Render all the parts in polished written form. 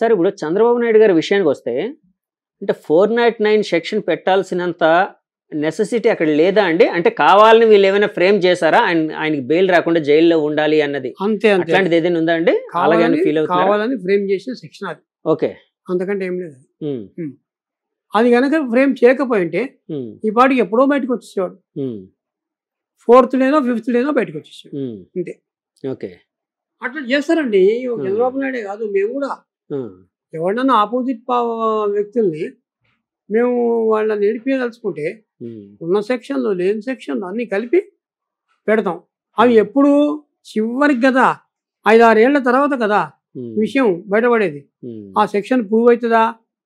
సరే ఇప్పుడు చంద్రబాబు నాయుడు గారి విషయానికి వస్తే అంటే 409 సెక్షన్ పెట్టాల్సినంత నెసెసిటీ అక్కడ లేదా అండి? అంటే కావాలని వీళ్ళు ఏమైనా ఫ్రేమ్ చేశారా ఆయనకి బెయిల్ రాకుండా జైల్లో ఉండాలి అన్నది? అంతే, అట్లాంటిది ఏదైనా ఉందా అండి? కావాలని ఫ్రేమ్ చేసిన సెక్షన్ అది. ఓకే, అంతకంటే ఏం లేదు. అది కనుక ఫ్రేమ్ చేయకపోయింటే ఈ పాటికి ఎప్పుడో బయటకు వచ్చేసేవాడు. 4th లేనో 5th లేనో బయటకు వచ్చేసాడు అంతే. ఓకే, అట్లా చేస్తారండి. చంద్రబాబు నాయుడే కాదు, మేము కూడా ఎవరినన్నా ఆపోజిట్ వ్యక్తుల్ని మేము వాళ్ళని నడిపించదలుచుకుంటే ఉన్న సెక్షన్లు లేని సెక్షన్లు అన్ని కలిపి పెడతాం. అవి ఎప్పుడు చివరికి కదా 5-6 ఏళ్ల తర్వాత కదా విషయం బయటపడేది. ఆ సెక్షన్ ప్రూవ్ అవుతుందా,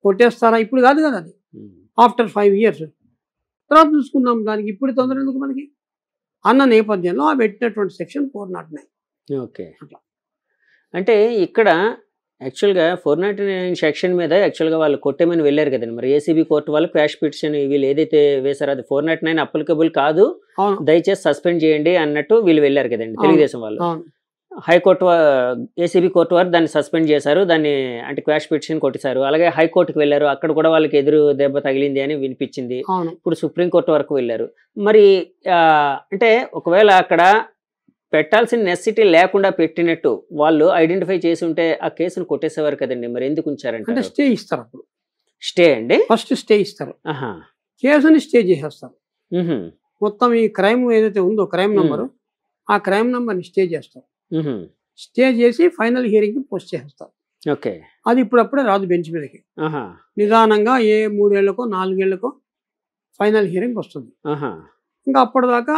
కొట్టేస్తారా, ఇప్పుడు కాదు కదా అది. ఆఫ్టర్ 5 years తర్వాత చూసుకున్నాం దానికి, ఇప్పుడు తొందర ఎందుకు మనకి అన్న నేపథ్యంలో ఆ పెట్టినటువంటి సెక్షన్ 409. ఓకే, అట్లా అంటే ఇక్కడ యాక్చువల్గా 409 సెక్షన్ మీద యాక్చువల్గా వాళ్ళు కొట్టేమని వెళ్ళారు కదండి. మరి ఏసీబీ కోర్టు వాళ్ళు క్వాష్ పిటిషన్ వీళ్ళు ఏదైతే వేశారో అది 409 అప్లికబుల్ కాదు, దయచేసి సస్పెండ్ చేయండి అన్నట్టు వీళ్ళు వెళ్ళారు కదండి తెలుగుదేశం వాళ్ళు. హైకోర్టు ఏసీబీ కోర్టు వారు దాన్ని సస్పెండ్ చేశారు, దాన్ని అంటే క్వాష్ పిటిషన్ కొట్టేశారు. అలాగే హైకోర్టుకి వెళ్ళారు, అక్కడ కూడా వాళ్ళకి ఎదురు దెబ్బ తగిలింది అని వినిపించింది. ఇప్పుడు సుప్రీంకోర్టు వరకు వెళ్ళారు. మరి అంటే ఒకవేళ అక్కడ పెట్టాల్సిన నెసెసిటీ లేకుండా పెట్టినట్టు వాళ్ళు ఐడెంటిఫై చేసి ఉంటే ఆ కేసును కొట్టేసేవారు కదండి. మరి ఎందుకు ఉంచారంటే అంటే స్టే ఇస్తారు. అప్పుడు స్టే అండి, ఫస్ట్ స్టే ఇస్తారు, కేసుని స్టే చేసేస్తారు. మొత్తం ఈ క్రైమ్ ఏదైతే ఉందో క్రైమ్ నెంబరు, ఆ క్రైమ్ నెంబర్ని స్టే చేస్తారు. స్టే చేసి ఫైనల్ హియరింగ్ పోస్ట్ చేస్తారు. ఓకే, అది ఇప్పుడప్పుడే రాదు బెంచ్ మీదకి, నిదానంగా ఏ 3 ఏళ్లకో 4 ఏళ్లకో ఫైనల్ హియరింగ్ వస్తుంది. ఇంకా అప్పటిదాకా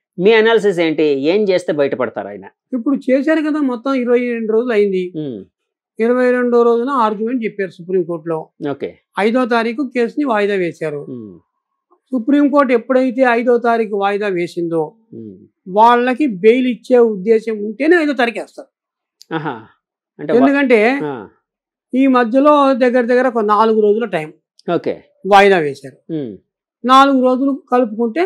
మీ అనాలిసిస్ ఏంటి, ఏం చేస్తే బయటపడతారు ఆయన? ఇప్పుడు చేశారు కదా, మొత్తం 22 రోజులు అయింది. 22వ రోజున ఆర్గ్యుమెంట్ చెప్పారు సుప్రీంకోర్టులో. ఓకే, 5వ తారీఖు కేసుని వాయిదా వేశారు. సుప్రీంకోర్టు ఎప్పుడైతే 5వ తారీఖు వాయిదా వేసిందో వాళ్ళకి బెయిల్ ఇచ్చే ఉద్దేశం ఉంటేనే 5వ తారీఖు వేస్తారు. ఎందుకంటే ఈ మధ్యలో దగ్గర ఒక 4 రోజుల టైం వాయిదా వేశారు. 4 రోజులు కలుపుకుంటే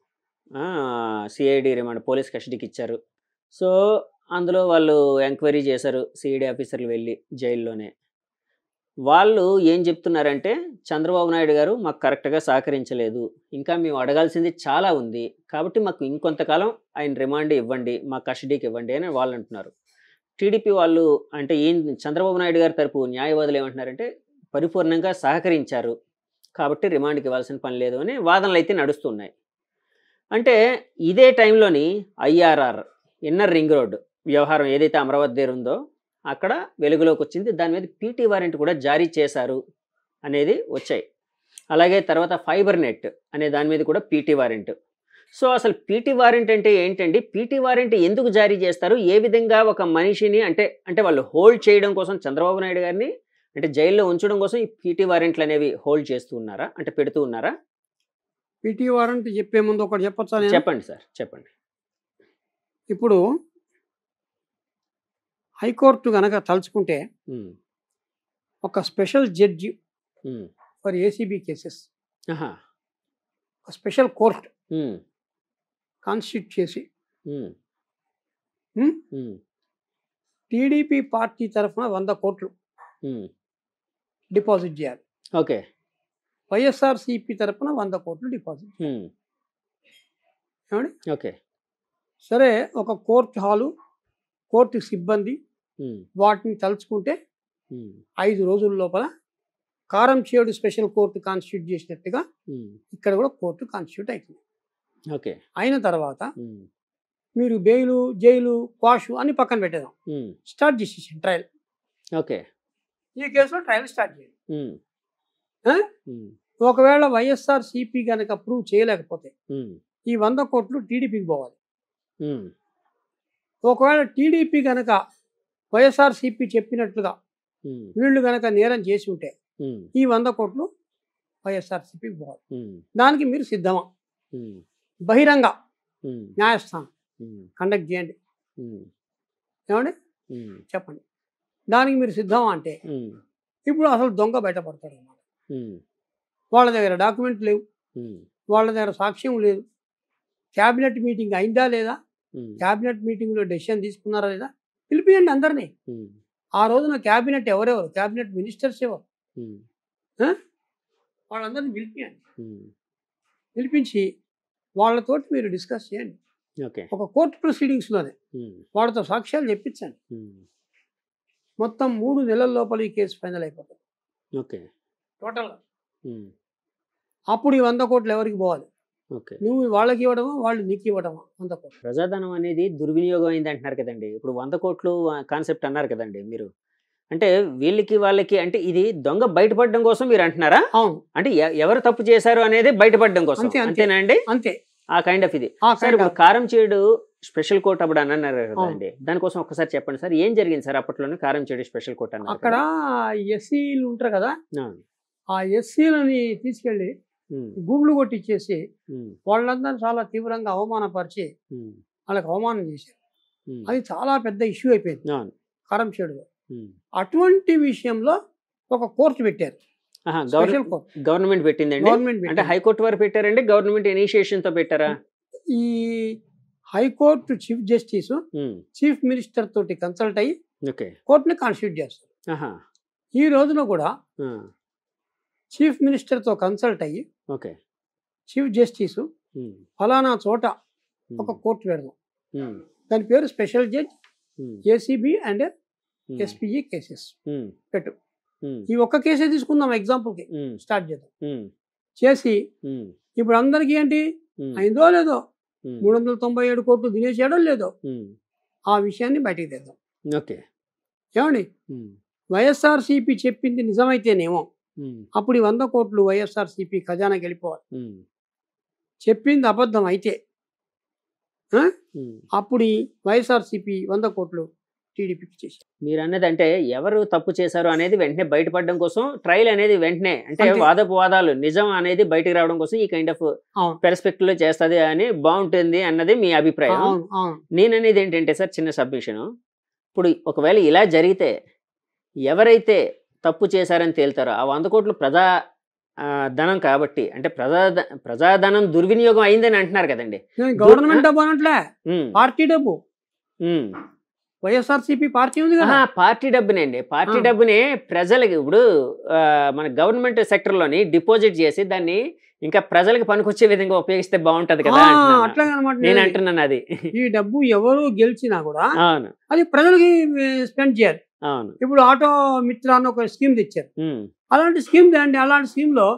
సిఐడి రిమాండ్ పోలీస్ కస్టడీకి ఇచ్చారు. సో అందులో వాళ్ళు ఎంక్వైరీ చేశారు, సిఐడి ఆఫీసర్లు వెళ్ళి జైల్లోనే. వాళ్ళు ఏం చెప్తున్నారంటే చంద్రబాబు నాయుడు గారు మాకు కరెక్ట్గా సహకరించలేదు, ఇంకా మేము అడగాల్సింది చాలా ఉంది, కాబట్టి మాకు ఇంకొంతకాలం ఆయన రిమాండ్ ఇవ్వండి, మా కస్టడీకి ఇవ్వండి అని వాళ్ళు అంటున్నారు. టీడీపీ వాళ్ళు అంటే ఏం చంద్రబాబు నాయుడు గారి తరపు న్యాయవాదులు ఏమంటున్నారంటే పరిపూర్ణంగా సహకరించారు కాబట్టి రిమాండ్కి ఇవ్వాల్సిన పని లేదు అని వాదనలు అయితే నడుస్తున్నాయి. అంటే ఇదే టైంలోని IRR ఇన్నర్ రింగ్ రోడ్ వ్యవహారం ఏదైతే అమరావతి దగ్గర ఉందో అక్కడ వెలుగులోకి వచ్చింది. దాని మీద పీటీ వారెంట్ కూడా జారీ చేశారు అనేది వచ్చాయి. అలాగే తర్వాత ఫైబర్ నెట్ అనే దాని మీద కూడా పీటీ వారెంట్. సో అసలు పీటీ వారెంట్ అంటే ఏంటండి? పీటీ వారెంట్ ఎందుకు జారీ చేస్తారు? ఏ విధంగా ఒక మనిషిని అంటే అంటే వాళ్ళు హోల్డ్ చేయడం కోసం చంద్రబాబు నాయుడు గారిని అంటే జైల్లో ఉంచడం కోసం ఈ పీటీ వారెంట్లు అనేవి హోల్డ్ చేస్తూ ఉన్నారా అంటే పెడుతూ ఉన్నారా? పీటీ వారెంట్ చెప్పే ముందు ఒకటి చెప్పొచ్చా? చెప్పండి సార్, చెప్పండి. ఇప్పుడు హైకోర్టు కనుక తలుచుకుంటే ఒక special judge for ACB cases special court constitute చేసి టీడీపీ పార్టీ తరఫున 100 కోట్లు డిపాజిట్ చేయాలి. ఓకే, వైఎస్ఆర్సీపీ తరఫున 100 కోట్లు డిపాజిట్ ఏమండి? ఓకే, సరే ఒక కోర్టు హాలు, కోర్టు సిబ్బంది వాటిని తలుచుకుంటే 5 రోజుల లోపల కారం చేడు స్పెషల్ కోర్టు కాన్స్టిట్యూట్ చేసినట్టుగా ఇక్కడ కూడా కోర్టు కాన్స్టిట్యూట్ అవుతుంది. ఓకే, అయిన తర్వాత మీరు బెయిలు జైలు క్వాషు అని పక్కన పెట్టేదాం, స్టార్ట్ డిసిషన్ ట్రయల్. ఓకే, ఈ కేసులో ట్రయల్ స్టార్ట్ చేయండి. ఒకవేళ వైఎస్ఆర్ సిపి కనుక ప్రూవ్ చేయలేకపోతే ఈ 100 కోట్లు టీడీపీకి పోవాలి. ఒకవేళ టీడీపీ కనుక వైఎస్ఆర్ సిపి చెప్పినట్లుగా వీళ్ళు కనుక నేరం చేసి ఉంటే ఈ 100 కోట్లు వైఎస్ఆర్ సిపికి పోవాలి. దానికి మీరు సిద్ధమా? బహిరంగ న్యాయస్థానం కండక్ట్ చేయండి, ఏమండి చెప్పండి, దానికి మీరు సిద్ధమా అంటే ఇప్పుడు అసలు దొంగ బయటపడతాడు అన్నమాట. వాళ్ళ దగ్గర డాక్యుమెంట్ లేవు, వాళ్ళ దగ్గర సాక్ష్యం లేదు, క్యాబినెట్ మీటింగ్ అయిందా లేదా, క్యాబినెట్ మీటింగ్లో డెసిషన్ తీసుకున్నారా లేదా, పిలిపియండి అందరినీ. ఆ రోజున క్యాబినెట్ ఎవరెవరు, క్యాబినెట్ మినిస్టర్స్ ఎవరు, వాళ్ళందరినీ పిలిపియండి. పిలిపించి వాళ్ళతో మీరు డిస్కస్ చేయండి. ఒక కోర్టు ప్రొసీడింగ్స్లోనే వాళ్ళతో సాక్ష్యాలు చెప్పించండి. మొత్తం 3 నెలల లోపల ఈ కేసు ఫైనల్ అయిపోతుంది. ఓకే, టోటల్గా అప్పుడు ఈ 100 కోట్లు ఎవరికి పోవాలి? ఓకే, నువ్వు వాళ్ళకి ఇవ్వడమా, వాళ్ళు నీకు ఇవ్వడమా? 100 కోట్లు. ప్రజాధనం అనేది దుర్వినియోగం అయింది అంటున్నారు కదండి. ఇప్పుడు 100 కోట్లు కాన్సెప్ట్ అన్నారు కదండి మీరు, అంటే వీళ్ళకి వాళ్ళకి అంటే ఇది దొంగ బయటపడడం కోసం మీరు అంటున్నారా? అవును, అంటే ఎవరు తప్పు చేశారు అనేది బయటపడడం కోసం, అంతేనండి. అంతే, ఆ కైండ్ ఆఫ్ ఇది. సార్, కారం చేడు స్పెషల్ కోర్ట్ అప్పుడు అని అన్నారు కదండి, దానికోసం ఒకసారి చెప్పండి సార్, ఏం జరిగింది సార్ అప్పట్లోనే కారం చేడు స్పెషల్ కోర్ట్ అన్నారు? అక్కడ ఎస్సీలు ఉంటారు కదా, ఆ ఎస్సీలని తీసుకెళ్లి గుండ్లు కొట్టిచ్చేసి వాళ్ళందరూ చాలా తీవ్రంగా అవమానపరిచి వాళ్ళకి అవమానం చేశారు. అది చాలా పెద్ద ఇష్యూ అయిపోయింది కారం చేడులో. అటువంటి విషయంలో ఒక కోర్టు పెట్టారు, గవర్నమెంట్ పెట్టిందండి. అంటే హైకోర్టు వారు పెట్టారండి, గవర్నమెంట్ ఇనిషియేషన్ తో పెట్టారా? ఈ high court chief justice chief minister తోటి కన్సల్ట్ అయ్యి కోర్టుని కాన్స్టిట్యూట్ చేస్తారు. ఈ రోజున కూడా చీఫ్ మినిస్టర్ తో కన్సల్ట్ అయ్యి చీఫ్ జస్టిస్ ఫలానా చోట ఒక కోర్టు పెడదాం, దాని పేరు special judge ACB and SPE cases పెట్టు, ఈ ఒక్క కేసే తీసుకుందాం ఎగ్జాంపుల్కి స్టార్ట్ చేద్దాం. చేసి ఇప్పుడు అందరికీ ఏంటి అయిందో లేదో, 397 కోట్లు తినేసాడో లేదో, ఆ విషయాన్ని బయటకు తెద్దాం. ఓకే, ఏమండి వైఎస్ఆర్ సిపి చెప్పింది నిజమైతేనేమో అప్పుడు 100 కోట్లు వైఎస్ఆర్ సిపి ఖజానాకి వెళ్ళిపోవాలి. చెప్పింది అబద్ధం అయితే అప్పుడు వైఎస్ఆర్ సిపి 100 కోట్లు టీడీపీకి చేశారు. మీరు అన్నది అంటే ఎవరు తప్పు చేశారు అనేది వెంటనే బయటపడడం కోసం ట్రయల్ అనేది వెంటనే, అంటే వాదోపవాదాలు నిజం అనేది బయటకు రావడం కోసం ఈ కైండ్ ఆఫ్ పెర్స్పెక్టివ్ లో చేస్తుంది అని బాగుంటుంది అన్నది మీ అభిప్రాయం. నేననేది ఏంటంటే సార్, చిన్న సబ్మిషన్, ఇప్పుడు ఒకవేళ ఇలా జరిగితే ఎవరైతే తప్పు చేశారని తేలుతారో ఆ 100 కోట్లు ప్రజాధనం కాబట్టి, అంటే ప్రజాధనం దుర్వినియోగం అయిందని అంటున్నారు కదండి. గవర్నమెంట్ డబ్బు అనట్లే, పార్టీ డబ్బు, వైఎస్ఆర్సీపీ పార్టీ ఉంది కదా, పార్టీ డబ్బునండి. పార్టీ డబ్బునే ప్రజలకి ఇప్పుడు మన గవర్నమెంట్ సెక్టర్లోని డిపాజిట్ చేసి దాన్ని ఇంకా ప్రజలకు పనికొచ్చే విధంగా ఉపయోగిస్తే బాగుంటది కదా, అట్లా అనమాట నేను అంటున్నాను. అది ఈ డబ్బు ఎవరు గెలిచినా కూడా అది ప్రజలకి స్పెండ్ చేయాలి. ఇప్పుడు ఆటో మిత్ర అని ఒక స్కీమ్ తెచ్చారు, అలాంటి స్కీమ్ దండి. అలాంటి స్కీమ్ లో